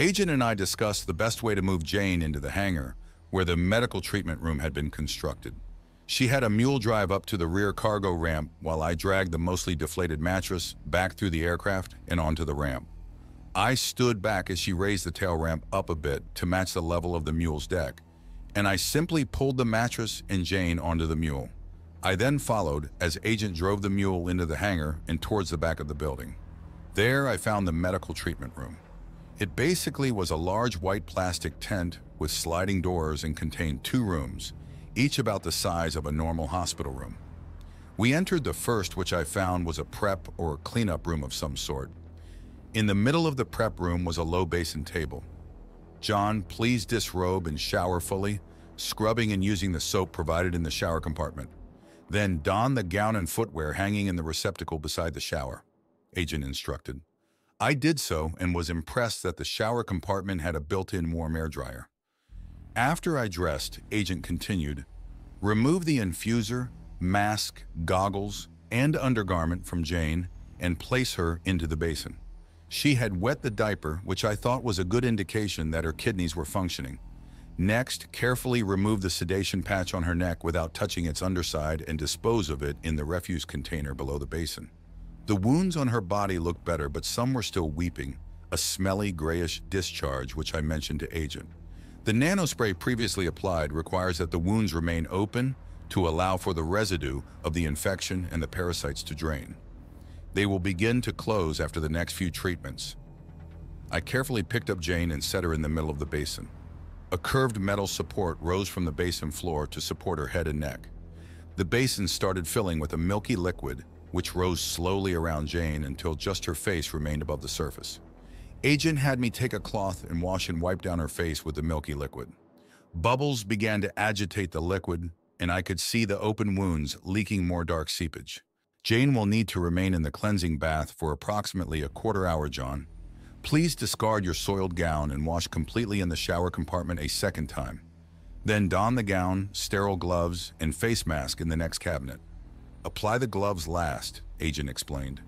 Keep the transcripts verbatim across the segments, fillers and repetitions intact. Agent and I discussed the best way to move Jane into the hangar, where the medical treatment room had been constructed. She had a mule drive up to the rear cargo ramp while I dragged the mostly deflated mattress back through the aircraft and onto the ramp. I stood back as she raised the tail ramp up a bit to match the level of the mule's deck, and I simply pulled the mattress and Jane onto the mule. I then followed as Agent drove the mule into the hangar and towards the back of the building. There I found the medical treatment room. It basically was a large white plastic tent with sliding doors and contained two rooms, each about the size of a normal hospital room. We entered the first, which I found was a prep or cleanup room of some sort. In the middle of the prep room was a low basin table. John, please disrobe and shower fully, scrubbing and using the soap provided in the shower compartment. Then don the gown and footwear hanging in the receptacle beside the shower, Agent instructed. I did so and was impressed that the shower compartment had a built-in warm air dryer. After I dressed, Agent continued, remove the infuser, mask, goggles, and undergarment from Jane and place her into the basin. She had wet the diaper, which I thought was a good indication that her kidneys were functioning. Next, carefully remove the sedation patch on her neck without touching its underside and dispose of it in the refuse container below the basin. The wounds on her body looked better, but some were still weeping, a smelly grayish discharge which I mentioned to Agent. The nanospray previously applied requires that the wounds remain open to allow for the residue of the infection and the parasites to drain. They will begin to close after the next few treatments. I carefully picked up Jane and set her in the middle of the basin. A curved metal support rose from the basin floor to support her head and neck. The basin started filling with a milky liquid, which rose slowly around Jane until just her face remained above the surface. Agent had me take a cloth and wash and wipe down her face with the milky liquid. Bubbles began to agitate the liquid, and I could see the open wounds leaking more dark seepage. Jane will need to remain in the cleansing bath for approximately a quarter hour, John. Please discard your soiled gown and wash completely in the shower compartment a second time. Then don the gown, sterile gloves, and face mask in the next cabinet. Apply the gloves last, Agent explained.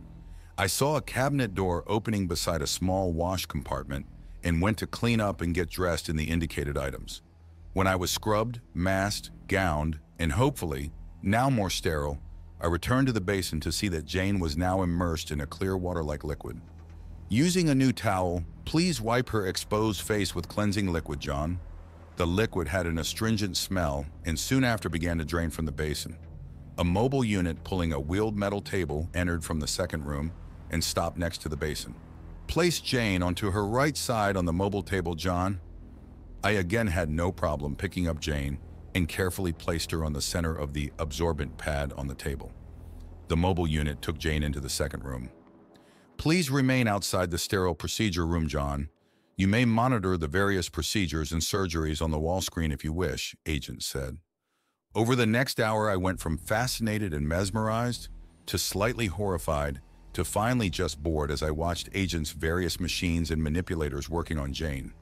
I saw a cabinet door opening beside a small wash compartment and went to clean up and get dressed in the indicated items. When I was scrubbed, masked, gowned, and hopefully, now more sterile, I returned to the basin to see that Jane was now immersed in a clear water-like liquid. Using a new towel, please wipe her exposed face with cleansing liquid, John. The liquid had an astringent smell and soon after began to drain from the basin. A mobile unit pulling a wheeled metal table entered from the second room and stopped next to the basin. Place Jane onto her right side on the mobile table, John. I again had no problem picking up Jane and carefully placed her on the center of the absorbent pad on the table. The mobile unit took Jane into the second room. Please remain outside the sterile procedure room, John. You may monitor the various procedures and surgeries on the wall screen if you wish, Agent said. Over the next hour, I went from fascinated and mesmerized to slightly horrified to finally just bored as I watched Agent's various machines and manipulators working on Jane.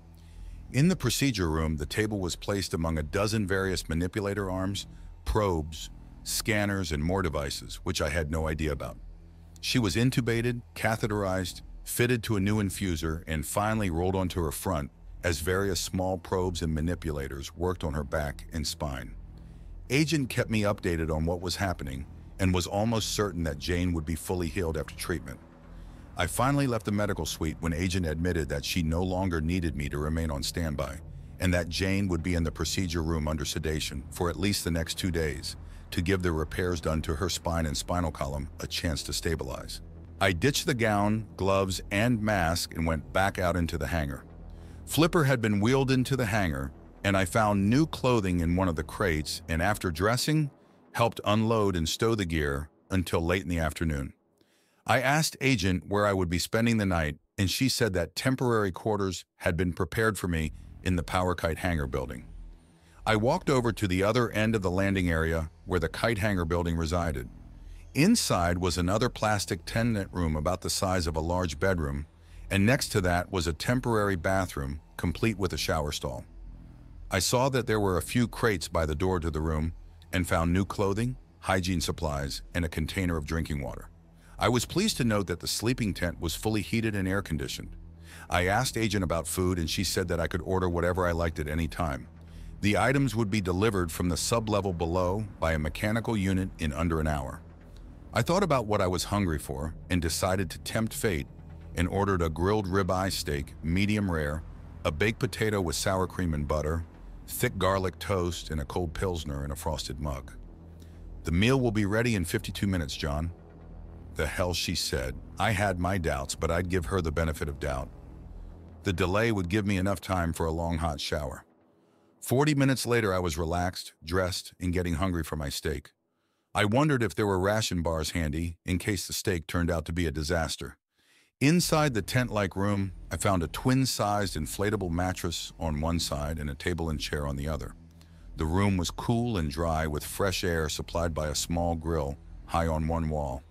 In the procedure room, the table was placed among a dozen various manipulator arms, probes, scanners, and more devices, which I had no idea about. She was intubated, catheterized, fitted to a new infuser, and finally rolled onto her front as various small probes and manipulators worked on her back and spine. Agent kept me updated on what was happening and was almost certain that Jane would be fully healed after treatment. I finally left the medical suite when Agent admitted that she no longer needed me to remain on standby and that Jane would be in the procedure room under sedation for at least the next two days to give the repairs done to her spine and spinal column a chance to stabilize. I ditched the gown, gloves, and mask and went back out into the hangar. Flipper had been wheeled into the hangar, and I found new clothing in one of the crates and after dressing, helped unload and stow the gear until late in the afternoon. I asked Agent where I would be spending the night, and she said that temporary quarters had been prepared for me in the Power Kite Hangar building. I walked over to the other end of the landing area where the Kite Hangar building resided. Inside was another plastic tenant room about the size of a large bedroom, and next to that was a temporary bathroom complete with a shower stall. I saw that there were a few crates by the door to the room and found new clothing, hygiene supplies, and a container of drinking water. I was pleased to note that the sleeping tent was fully heated and air-conditioned. I asked agent about food and she said that I could order whatever I liked at any time. The items would be delivered from the sublevel below by a mechanical unit in under an hour. I thought about what I was hungry for and decided to tempt fate and ordered a grilled ribeye steak, medium rare, a baked potato with sour cream and butter, thick garlic toast, and a cold pilsner in a frosted mug. The meal will be ready in fifty-two minutes, John. The hell, she said. I had my doubts, but I'd give her the benefit of doubt. The delay would give me enough time for a long hot shower. forty minutes later, I was relaxed, dressed, and getting hungry for my steak. I wondered if there were ration bars handy in case the steak turned out to be a disaster. Inside the tent-like room, I found a twin-sized inflatable mattress on one side and a table and chair on the other. The room was cool and dry with fresh air supplied by a small grill high on one wall.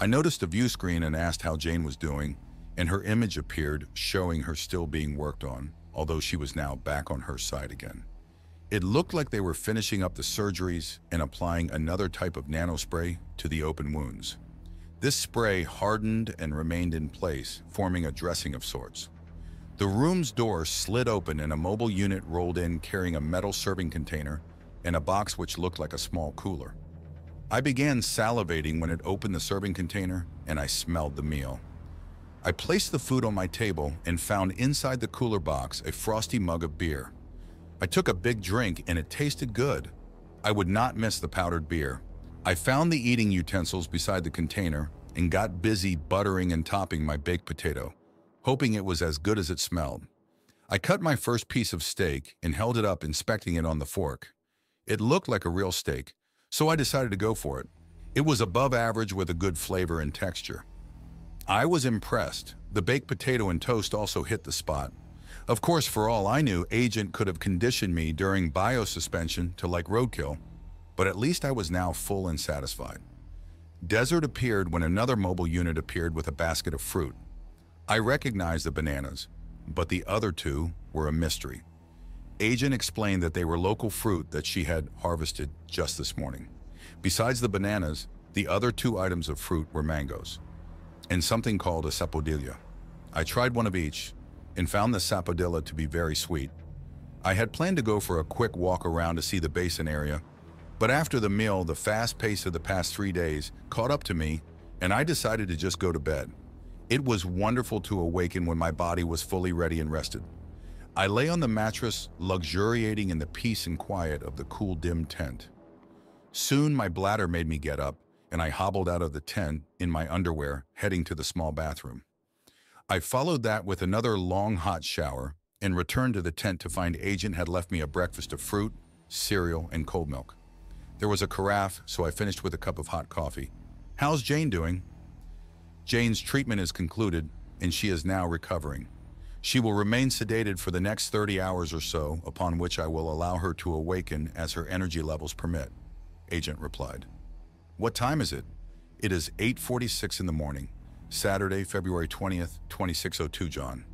I noticed a view screen and asked how Jane was doing, and her image appeared, showing her still being worked on, although she was now back on her side again. It looked like they were finishing up the surgeries and applying another type of nanospray to the open wounds. This spray hardened and remained in place, forming a dressing of sorts. The room's door slid open and a mobile unit rolled in carrying a metal serving container and a box which looked like a small cooler. I began salivating when it opened the serving container and I smelled the meal. I placed the food on my table and found inside the cooler box a frosty mug of beer. I took a big drink and it tasted good. I would not miss the powdered beer. I found the eating utensils beside the container and got busy buttering and topping my baked potato, hoping it was as good as it smelled. I cut my first piece of steak and held it up, inspecting it on the fork. It looked like a real steak, so I decided to go for it. It was above average with a good flavor and texture. I was impressed. The baked potato and toast also hit the spot. Of course, for all I knew, agent could have conditioned me during biosuspension to like roadkill, but at least I was now full and satisfied. Desert appeared when another mobile unit appeared with a basket of fruit. I recognized the bananas, but the other two were a mystery. Agent explained that they were local fruit that she had harvested just this morning. Besides the bananas, the other two items of fruit were mangoes and something called a sapodilla. I tried one of each and found the sapodilla to be very sweet. I had planned to go for a quick walk around to see the basin area, but after the meal, the fast pace of the past three days caught up to me, and I decided to just go to bed. It was wonderful to awaken when my body was fully ready and rested. I lay on the mattress, luxuriating in the peace and quiet of the cool, dim tent. Soon my bladder made me get up, and I hobbled out of the tent in my underwear, heading to the small bathroom. I followed that with another long, hot shower and returned to the tent to find agent had left me a breakfast of fruit, cereal, and cold milk. There was a carafe, so I finished with a cup of hot coffee. How's Jane doing? Jane's treatment is concluded, and she is now recovering. She will remain sedated for the next thirty hours or so, upon which I will allow her to awaken as her energy levels permit, agent replied. What time is it? It is eight forty-six in the morning, Saturday, February twentieth, twenty-six oh two, John.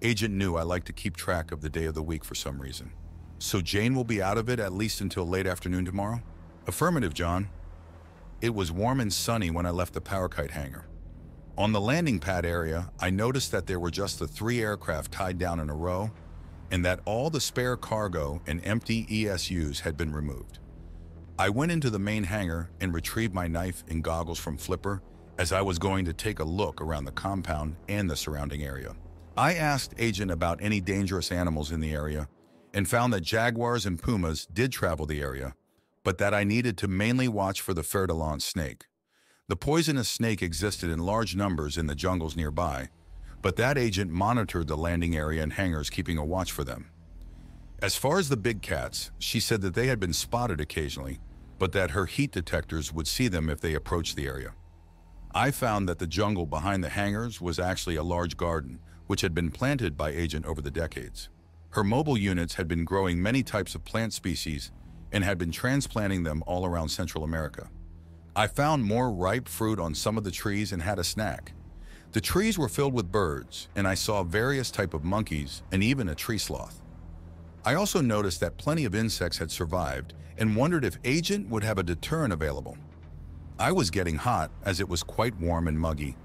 Agent knew I like to keep track of the day of the week for some reason. So Jane will be out of it at least until late afternoon tomorrow? Affirmative, John. It was warm and sunny when I left the power kite hangar. On the landing pad area, I noticed that there were just the three aircraft tied down in a row and that all the spare cargo and empty E S Us had been removed. I went into the main hangar and retrieved my knife and goggles from Flipper, as I was going to take a look around the compound and the surrounding area. I asked agent about any dangerous animals in the area and found that jaguars and pumas did travel the area, but that I needed to mainly watch for the Ferdalon snake. The poisonous snake existed in large numbers in the jungles nearby, but that agent monitored the landing area and hangars, keeping a watch for them. As far as the big cats, she said that they had been spotted occasionally, but that her heat detectors would see them if they approached the area. I found that the jungle behind the hangars was actually a large garden, which had been planted by agent over the decades. Her mobile units had been growing many types of plant species and had been transplanting them all around Central America. I found more ripe fruit on some of the trees and had a snack. The trees were filled with birds, and I saw various types of monkeys and even a tree sloth. I also noticed that plenty of insects had survived and wondered if agent would have a deterrent available. I was getting hot as it was quite warm and muggy.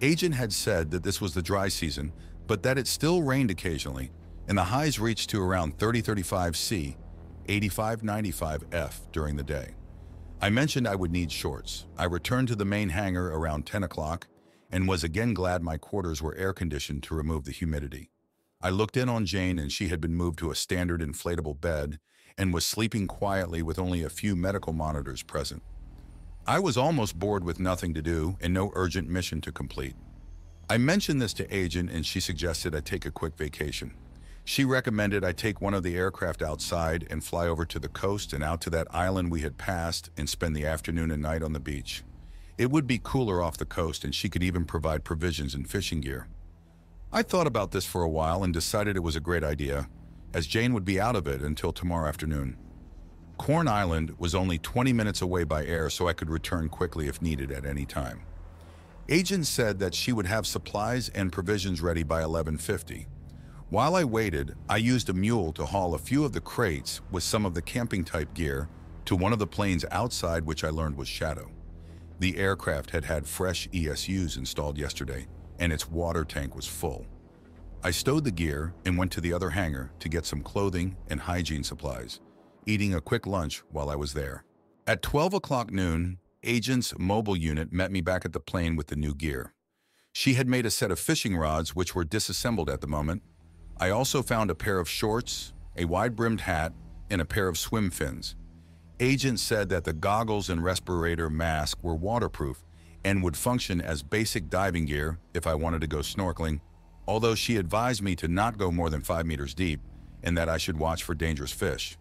Agent had said that this was the dry season, but that it still rained occasionally, and the highs reached to around thirty thirty-five C, eighty-five ninety-five F during the day. I mentioned I would need shorts. I returned to the main hangar around ten o'clock and was again glad my quarters were air-conditioned to remove the humidity. I looked in on Jane and she had been moved to a standard inflatable bed and was sleeping quietly with only a few medical monitors present. I was almost bored with nothing to do and no urgent mission to complete. I mentioned this to Agent and she suggested I take a quick vacation. She recommended I take one of the aircraft outside and fly over to the coast and out to that island we had passed and spend the afternoon and night on the beach. It would be cooler off the coast and she could even provide provisions and fishing gear. I thought about this for a while and decided it was a great idea, as Jane would be out of it until tomorrow afternoon. Corn Island was only twenty minutes away by air, so I could return quickly if needed at any time. Agent said that she would have supplies and provisions ready by eleven fifty. While I waited, I used a mule to haul a few of the crates with some of the camping-type gear to one of the planes outside, which I learned was Shadow. The aircraft had had fresh E S Us installed yesterday, and its water tank was full. I stowed the gear and went to the other hangar to get some clothing and hygiene supplies, eating a quick lunch while I was there. At twelve o'clock noon, Agent's mobile unit met me back at the plane with the new gear. She had made a set of fishing rods which were disassembled at the moment. I also found a pair of shorts, a wide-brimmed hat, and a pair of swim fins. Agent said that the goggles and respirator mask were waterproof and would function as basic diving gear if I wanted to go snorkeling, although she advised me to not go more than five meters deep and that I should watch for dangerous fish.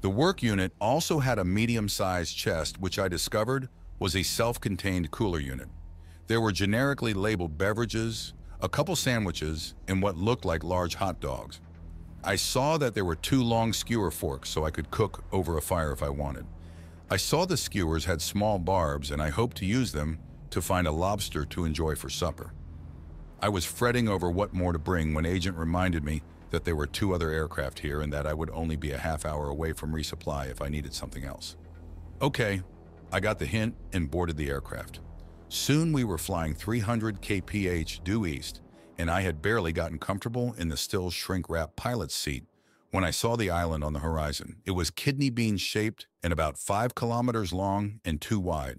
The work unit also had a medium-sized chest, which I discovered was a self-contained cooler unit. There were generically labeled beverages, a couple sandwiches, and what looked like large hot dogs. I saw that there were two long skewer forks so I could cook over a fire if I wanted. I saw the skewers had small barbs and I hoped to use them to find a lobster to enjoy for supper. I was fretting over what more to bring when Agent reminded me that there were two other aircraft here and that I would only be a half hour away from resupply if I needed something else. Okay, I got the hint and boarded the aircraft. Soon we were flying three hundred kilometers per hour due east, and I had barely gotten comfortable in the still shrink-wrapped pilot's seat when I saw the island on the horizon. It was kidney bean-shaped and about five kilometers long and two wide.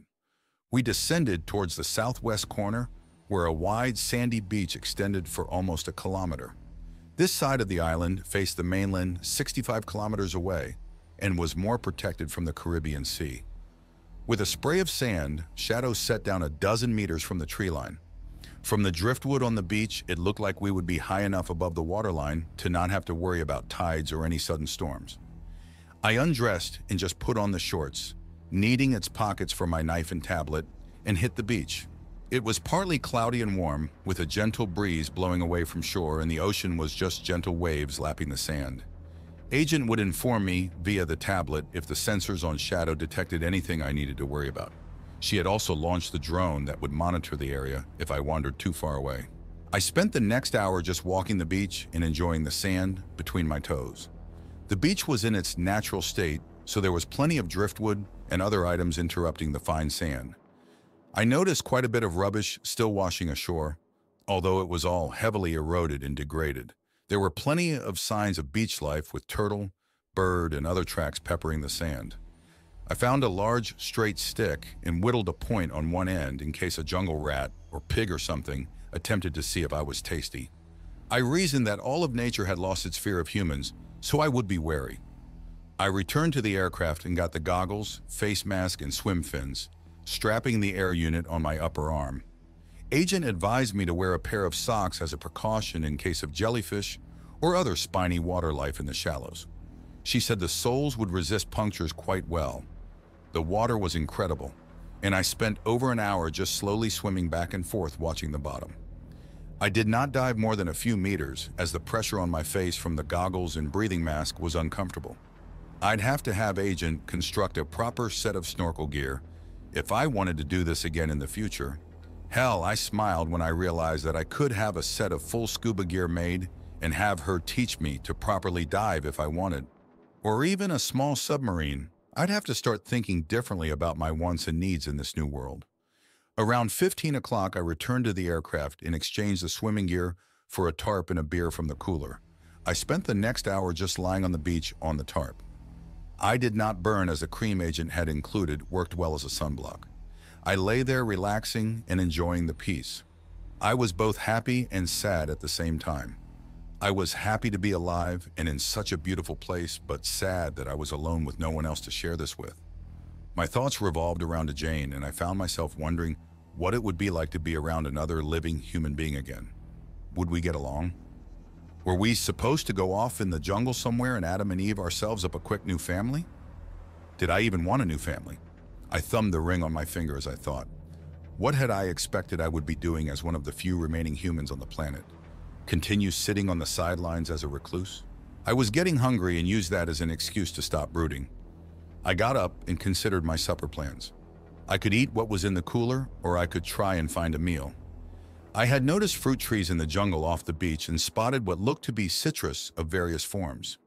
We descended towards the southwest corner, where a wide sandy beach extended for almost a kilometer. This side of the island faced the mainland sixty-five kilometers away and was more protected from the Caribbean Sea. With a spray of sand, Shadow set down a dozen meters from the tree line. From the driftwood on the beach, it looked like we would be high enough above the waterline to not have to worry about tides or any sudden storms. I undressed and just put on the shorts, needing its pockets for my knife and tablet, and hit the beach. It was partly cloudy and warm, with a gentle breeze blowing away from shore, and the ocean was just gentle waves lapping the sand. Agent would inform me via the tablet if the sensors on Shadow detected anything I needed to worry about. She had also launched the drone that would monitor the area if I wandered too far away. I spent the next hour just walking the beach and enjoying the sand between my toes. The beach was in its natural state, so there was plenty of driftwood and other items interrupting the fine sand. I noticed quite a bit of rubbish still washing ashore, although it was all heavily eroded and degraded. There were plenty of signs of beach life, with turtle, bird, and other tracks peppering the sand. I found a large, straight stick and whittled a point on one end in case a jungle rat or pig or something attempted to see if I was tasty. I reasoned that all of nature had lost its fear of humans, so I would be wary. I returned to the aircraft and got the goggles, face mask, and swim fins, strapping the air unit on my upper arm. Agent advised me to wear a pair of socks as a precaution in case of jellyfish or other spiny water life in the shallows. She said the soles would resist punctures quite well. The water was incredible, and I spent over an hour just slowly swimming back and forth watching the bottom. I did not dive more than a few meters, as the pressure on my face from the goggles and breathing mask was uncomfortable. I'd have to have Agent construct a proper set of snorkel gear if I wanted to do this again in the future. Hell, I smiled when I realized that I could have a set of full scuba gear made and have her teach me to properly dive if I wanted. Or even a small submarine. I'd have to start thinking differently about my wants and needs in this new world. Around fifteen o'clock, I returned to the aircraft and exchanged the swimming gear for a tarp and a beer from the cooler. I spent the next hour just lying on the beach on the tarp. I did not burn as a cream agent had included worked well as a sunblock. I lay there relaxing and enjoying the peace. I was both happy and sad at the same time. I was happy to be alive and in such a beautiful place, but sad that I was alone with no one else to share this with. My thoughts revolved around Jane, and I found myself wondering what it would be like to be around another living human being again. Would we get along? Were we supposed to go off in the jungle somewhere and Adam and Eve ourselves up a quick new family? Did I even want a new family? I thumbed the ring on my finger as I thought. What had I expected I would be doing as one of the few remaining humans on the planet? Continue sitting on the sidelines as a recluse? I was getting hungry and used that as an excuse to stop brooding. I got up and considered my supper plans. I could eat what was in the cooler, or I could try and find a meal. I had noticed fruit trees in the jungle off the beach and spotted what looked to be citrus of various forms.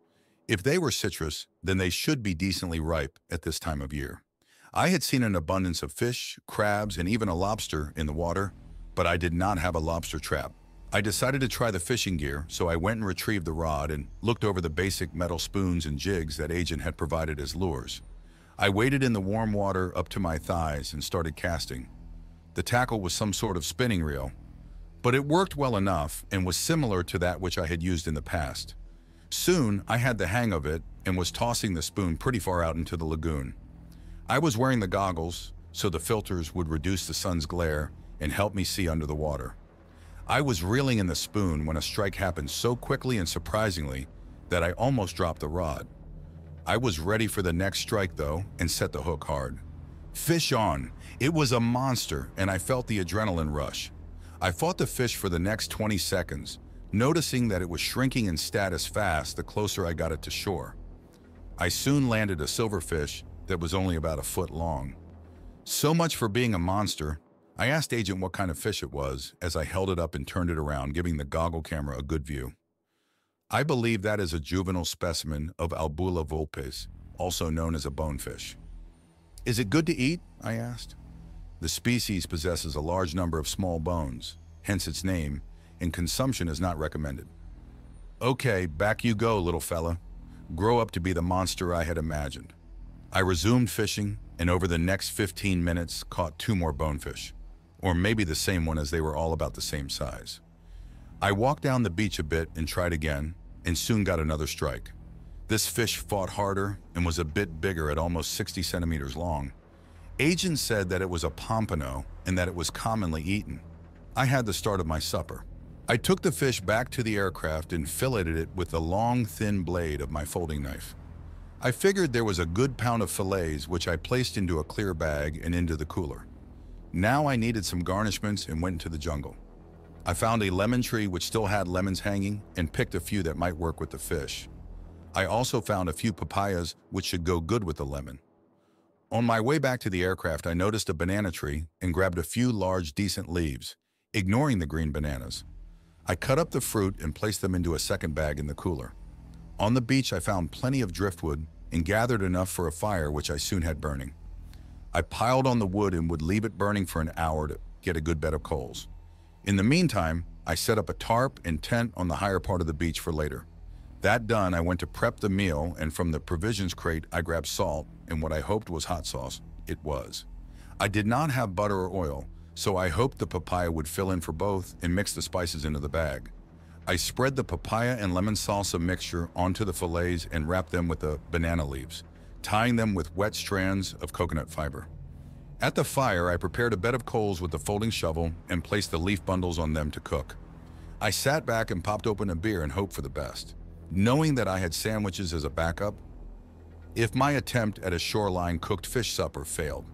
If they were citrus, then they should be decently ripe at this time of year. I had seen an abundance of fish, crabs, and even a lobster in the water, but I did not have a lobster trap. I decided to try the fishing gear, so I went and retrieved the rod and looked over the basic metal spoons and jigs that Agent had provided as lures. I waded in the warm water up to my thighs and started casting. The tackle was some sort of spinning reel, but it worked well enough and was similar to that which I had used in the past. Soon, I had the hang of it and was tossing the spoon pretty far out into the lagoon. I was wearing the goggles, so the filters would reduce the sun's glare and help me see under the water. I was reeling in the spoon when a strike happened so quickly and surprisingly that I almost dropped the rod. I was ready for the next strike though and set the hook hard. Fish on! It was a monster and I felt the adrenaline rush. I fought the fish for the next twenty seconds, noticing that it was shrinking in status fast the closer I got it to shore. I soon landed a silverfish that was only about a foot long. So much for being a monster. I asked Agent what kind of fish it was as I held it up and turned it around, giving the goggle camera a good view. I believe that is a juvenile specimen of Albula vulpes, also known as a bonefish. Is it good to eat? I asked. The species possesses a large number of small bones, hence its name, and consumption is not recommended. Okay, back you go, little fella. Grow up to be the monster I had imagined. I resumed fishing and over the next fifteen minutes caught two more bonefish, or maybe the same one as they were all about the same size. I walked down the beach a bit and tried again, and soon got another strike. This fish fought harder and was a bit bigger at almost sixty centimeters long. Agent said that it was a pompano and that it was commonly eaten. I had the start of my supper. I took the fish back to the aircraft and filleted it with the long, thin blade of my folding knife. I figured there was a good pound of fillets, which I placed into a clear bag and into the cooler. Now I needed some garnishments and went into the jungle. I found a lemon tree which still had lemons hanging and picked a few that might work with the fish. I also found a few papayas which should go good with the lemon. On my way back to the aircraft, I noticed a banana tree and grabbed a few large, decent leaves, ignoring the green bananas. I cut up the fruit and placed them into a second bag in the cooler. On the beach, I found plenty of driftwood and gathered enough for a fire which I soon had burning. I piled on the wood and would leave it burning for an hour to get a good bed of coals. In the meantime, I set up a tarp and tent on the higher part of the beach for later. That done, I went to prep the meal, and from the provisions crate, I grabbed salt and what I hoped was hot sauce. It was. I did not have butter or oil, so I hoped the papaya would fill in for both and mix the spices into the bag. I spread the papaya and lemon salsa mixture onto the fillets and wrapped them with the banana leaves, tying them with wet strands of coconut fiber. At the fire, I prepared a bed of coals with the folding shovel and placed the leaf bundles on them to cook. I sat back and popped open a beer and hoped for the best, knowing that I had sandwiches as a backup if my attempt at a shoreline cooked fish supper failed.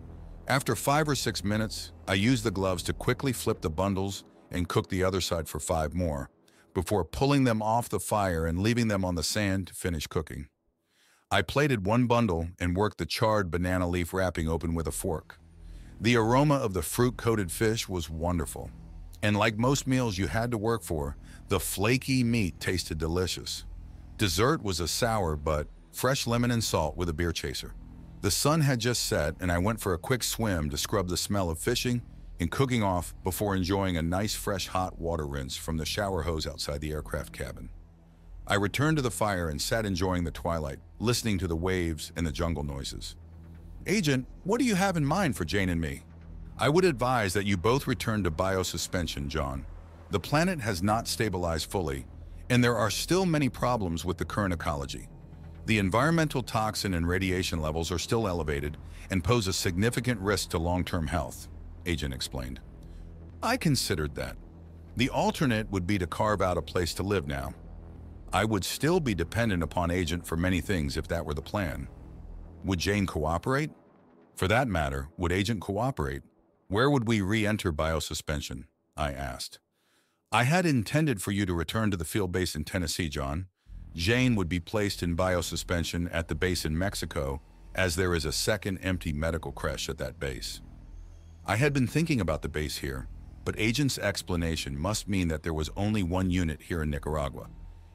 After five or six minutes, I used the gloves to quickly flip the bundles and cook the other side for five more, before pulling them off the fire and leaving them on the sand to finish cooking. I plated one bundle and worked the charred banana leaf wrapping open with a fork. The aroma of the fruit-coated fish was wonderful, and like most meals you had to work for, the flaky meat tasted delicious. Dessert was a sour but fresh lemon and salt with a beer chaser. The sun had just set, and I went for a quick swim to scrub the smell of fishing and cooking off before enjoying a nice fresh hot water rinse from the shower hose outside the aircraft cabin. I returned to the fire and sat enjoying the twilight, listening to the waves and the jungle noises. Agent, what do you have in mind for Jane and me? I would advise that you both return to biosuspension, John. The planet has not stabilized fully, and there are still many problems with the current ecology. The environmental toxin and radiation levels are still elevated and pose a significant risk to long-term health, Agent explained. I considered that. The alternate would be to carve out a place to live now. I would still be dependent upon Agent for many things if that were the plan. Would Jane cooperate? For that matter, would Agent cooperate? Where would we re-enter biosuspension? I asked. I had intended for you to return to the field base in Tennessee, John. Jane would be placed in biosuspension at the base in Mexico, as there is a second empty medical creche at that base. I had been thinking about the base here, but Agent's explanation must mean that there was only one unit here in Nicaragua.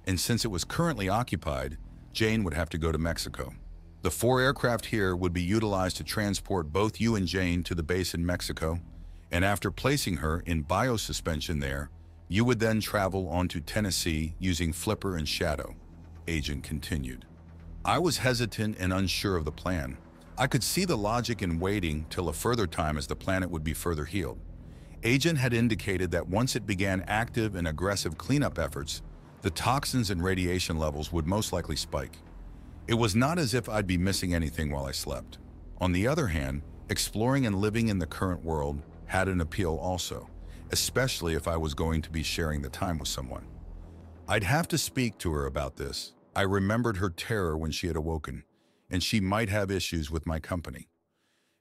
And since it was currently occupied, Jane would have to go to Mexico. The four aircraft here would be utilized to transport both you and Jane to the base in Mexico, and after placing her in biosuspension there, you would then travel on to Tennessee using Flipper and Shadow, Agent continued. I was hesitant and unsure of the plan. I could see the logic in waiting till a further time as the planet would be further healed. Agent had indicated that once it began active and aggressive cleanup efforts, the toxins and radiation levels would most likely spike. It was not as if I'd be missing anything while I slept. On the other hand, exploring and living in the current world had an appeal also, especially if I was going to be sharing the time with someone. I'd have to speak to her about this. I remembered her terror when she had awoken, and she might have issues with my company.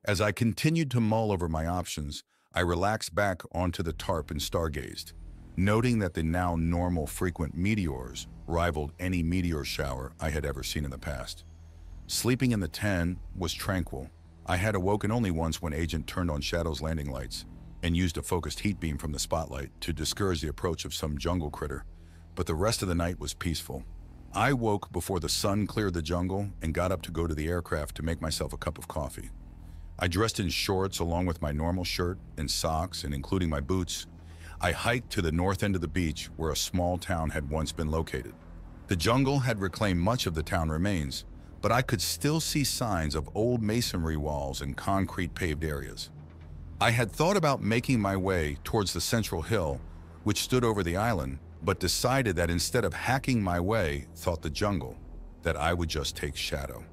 As I continued to mull over my options, I relaxed back onto the tarp and stargazed, noting that the now normal frequent meteors rivaled any meteor shower I had ever seen in the past. Sleeping in the tent was tranquil. I had awoken only once when Agent turned on Shadow's landing lights and used a focused heat beam from the spotlight to discourage the approach of some jungle critter, but the rest of the night was peaceful. I woke before the sun cleared the jungle and got up to go to the aircraft to make myself a cup of coffee. I dressed in shorts along with my normal shirt and socks, and including my boots, I hiked to the north end of the beach where a small town had once been located. The jungle had reclaimed much of the town remains, but I could still see signs of old masonry walls and concrete paved areas. I had thought about making my way towards the central hill, which stood over the island, but decided that instead of hacking my way, thought the jungle, that I would just take Shadow.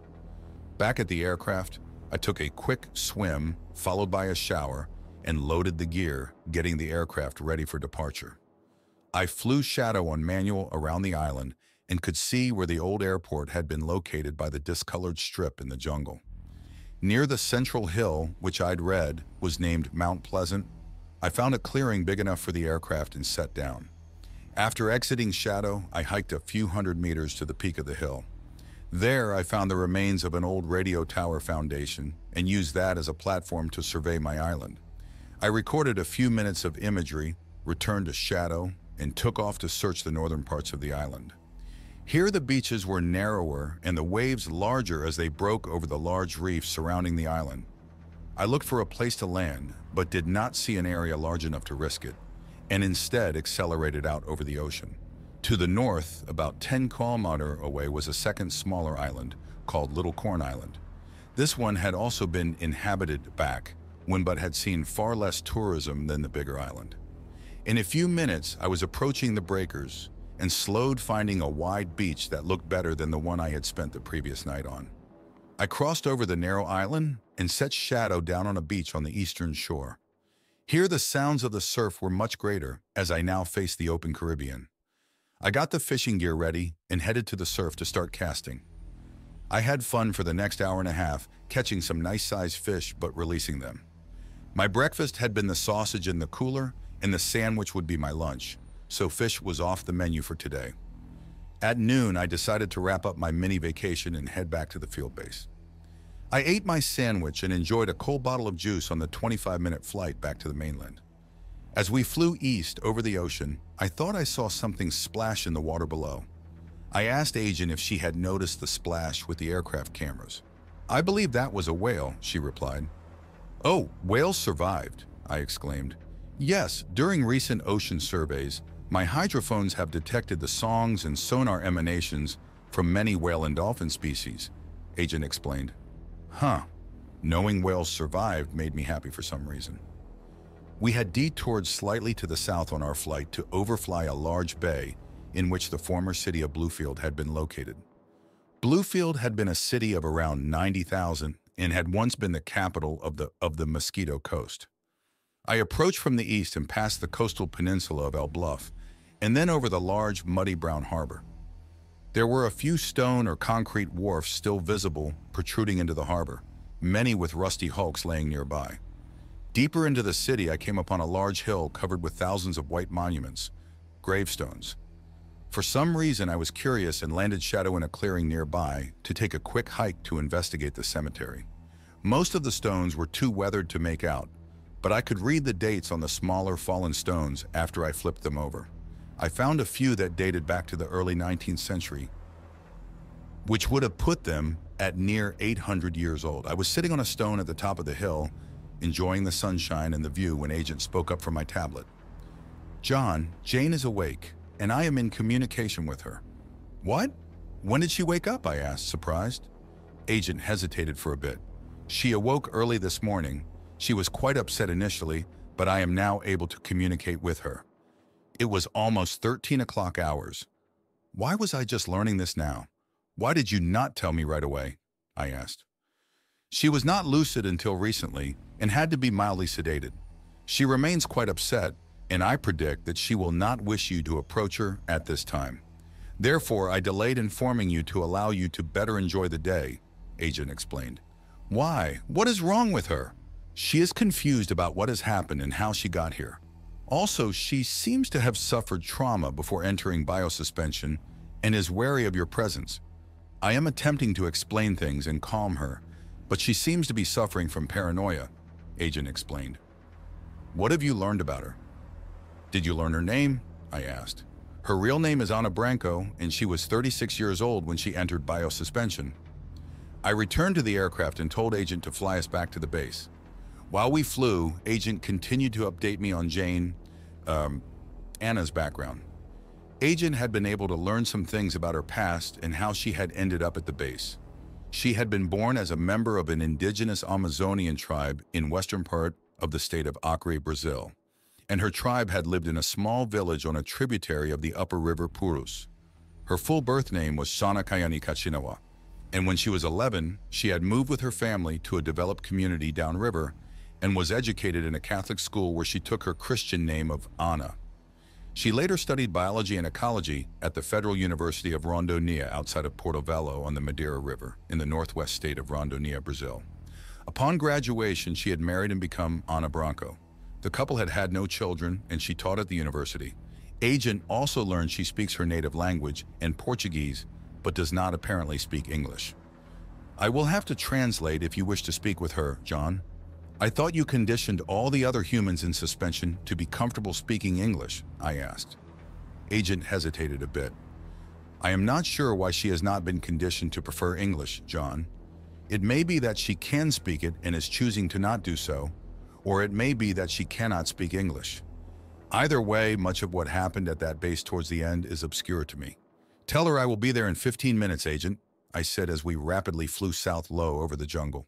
Back at the aircraft, I took a quick swim, followed by a shower, and loaded the gear, getting the aircraft ready for departure. I flew Shadow on manual around the island and could see where the old airport had been located by the discolored strip in the jungle. Near the central hill, which I'd read was named Mount Pleasant, I found a clearing big enough for the aircraft and sat down. After exiting Shadow, I hiked a few hundred meters to the peak of the hill. There, I found the remains of an old radio tower foundation and used that as a platform to survey my island. I recorded a few minutes of imagery, returned to Shadow, and took off to search the northern parts of the island. Here the beaches were narrower and the waves larger as they broke over the large reef surrounding the island. I looked for a place to land, but did not see an area large enough to risk it, and instead accelerated out over the ocean. To the north, about ten kilometers away, was a second smaller island called Little Corn Island. This one had also been inhabited back when, but had seen far less tourism than the bigger island. In a few minutes, I was approaching the breakers and slowed, finding a wide beach that looked better than the one I had spent the previous night on. I crossed over the narrow island and set Shadow down on a beach on the eastern shore. Here, the sounds of the surf were much greater as I now faced the open Caribbean. I got the fishing gear ready and headed to the surf to start casting. I had fun for the next hour and a half, catching some nice-sized fish but releasing them. My breakfast had been the sausage in the cooler, and the sandwich would be my lunch, so fish was off the menu for today. At noon, I decided to wrap up my mini vacation and head back to the field base. I ate my sandwich and enjoyed a cold bottle of juice on the twenty-five minute flight back to the mainland. As we flew east over the ocean, I thought I saw something splash in the water below. I asked Agent if she had noticed the splash with the aircraft cameras. I believe that was a whale, she replied. Oh, whales survived. I exclaimed. Yes, during recent ocean surveys, my hydrophones have detected the songs and sonar emanations from many whale and dolphin species, Agent explained. Huh. Knowing whales survived made me happy for some reason. We had detoured slightly to the south on our flight to overfly a large bay in which the former city of Bluefield had been located. Bluefield had been a city of around ninety thousand and had once been the capital of the, of the Mosquito Coast. I approached from the east and passed the coastal peninsula of El Bluff, and then over the large, muddy brown harbor. There were a few stone or concrete wharfs still visible, protruding into the harbor, many with rusty hulks laying nearby. Deeper into the city, I came upon a large hill covered with thousands of white monuments, gravestones. For some reason, I was curious and landed Shadow in a clearing nearby to take a quick hike to investigate the cemetery. Most of the stones were too weathered to make out, but I could read the dates on the smaller fallen stones after I flipped them over. I found a few that dated back to the early nineteenth century, which would have put them at near eight hundred years old. I was sitting on a stone at the top of the hill, enjoying the sunshine and the view when Agent spoke up from my tablet. John, Jane is awake, and I am in communication with her. What? When did she wake up? I asked, surprised. Agent hesitated for a bit. She awoke early this morning. She was quite upset initially, but I am now able to communicate with her. It was almost thirteen o'clock hours. Why was I just learning this now? Why did you not tell me right away? I asked. She was not lucid until recently and had to be mildly sedated. She remains quite upset, and I predict that she will not wish you to approach her at this time. Therefore, I delayed informing you to allow you to better enjoy the day, Agent explained. Why? What is wrong with her? She is confused about what has happened and how she got here. Also, she seems to have suffered trauma before entering biosuspension and is wary of your presence. I am attempting to explain things and calm her, but she seems to be suffering from paranoia, Agent explained. What have you learned about her? Did you learn her name? I asked. Her real name is Ana Branco, and she was thirty-six years old when she entered biosuspension. I returned to the aircraft and told Agent to fly us back to the base. While we flew, Agent continued to update me on Jane, um, Anna's background. Agent had been able to learn some things about her past and how she had ended up at the base. She had been born as a member of an indigenous Amazonian tribe in western part of the state of Acre, Brazil, and her tribe had lived in a small village on a tributary of the upper river Purus. Her full birth name was Shana Kayani Kachinawa, and when she was eleven, she had moved with her family to a developed community downriver and was educated in a Catholic school where she took her Christian name of Ana. She later studied biology and ecology at the Federal University of Rondônia outside of Porto Velho on the Madeira River in the northwest state of Rondônia, Brazil. Upon graduation, she had married and become Ana Branco. The couple had had no children, and she taught at the university. Agent also learned she speaks her native language and Portuguese, but does not apparently speak English. I will have to translate if you wish to speak with her, John. I thought you conditioned all the other humans in suspension to be comfortable speaking English, I asked. Agent hesitated a bit. I am not sure why she has not been conditioned to prefer English, John. It may be that she can speak it and is choosing to not do so, or it may be that she cannot speak English. Either way, much of what happened at that base towards the end is obscure to me. Tell her I will be there in fifteen minutes, Agent, I said as we rapidly flew south low over the jungle.